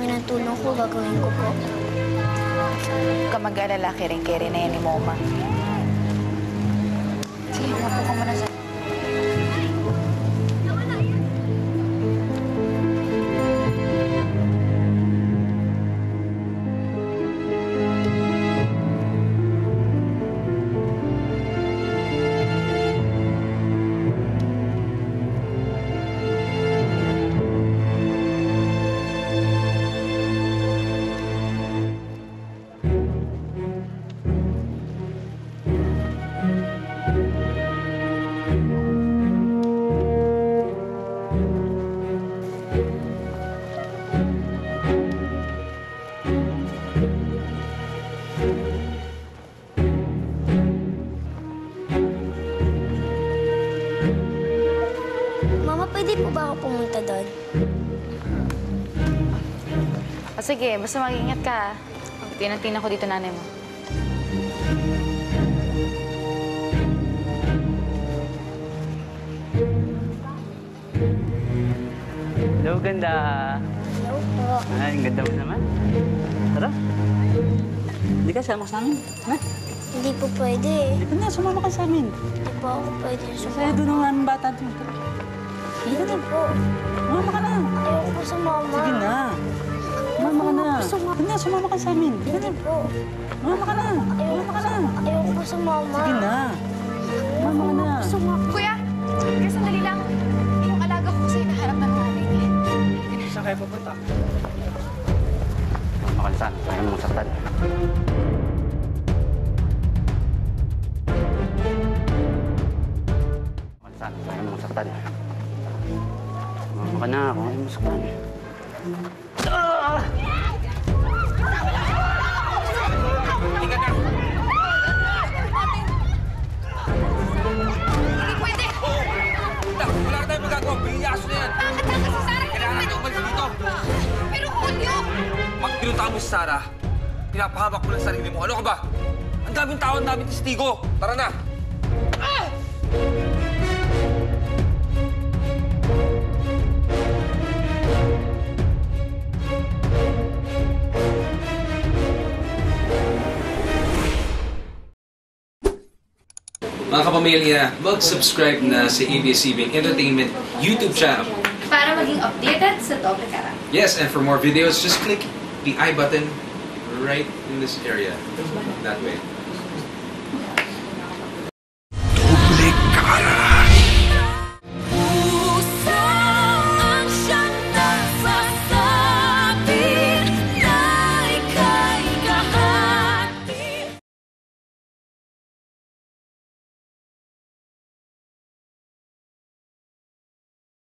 niyo ng tulong ko, gagawin ko po. Kamag-alala kay Rin na yan ni Moma. Sige, hanap ko muna sa... Sige, basta mag-ingat ka. Tinantin ako dito nanay mo. Hello, ganda. Hello po. Ay, ang ganda mo naman. Tara. Hindi ka sama sa amin, ha? Hindi po pwede. Hindi na, sumama ka sa amin. Hindi po ako pwede sumama. Kaya doon ang anong bata doon. Hindi po. Sumama ka na. Ayaw po sumama. Sige na. Mama ka na. Hindi na, sumama ka sa amin. Hindi po. Mama ka na. Mama ka na. Ayaw ko sumama. Sige na. Mama ka na. Kuya, sandali lang. Yung alaga ko kasi naharap na namin. Saan kayo papunta? Makansan. Ayaw mong saktan. Makansan. Ayaw mong saktan. Mama ka na. Ayaw mong saktan. Pinuta mo si Sarah, pinapahamak mo lang sarili mo. Ano ka ba? Ang daming tao, ang daming testigo. Tara na! Ah! Mga kapamilya, mag-subscribe na sa ABS-CBN Entertainment YouTube channel. Para maging updated sa Doble Kara. Yes, and for more videos, just click the I button right in this area, that way.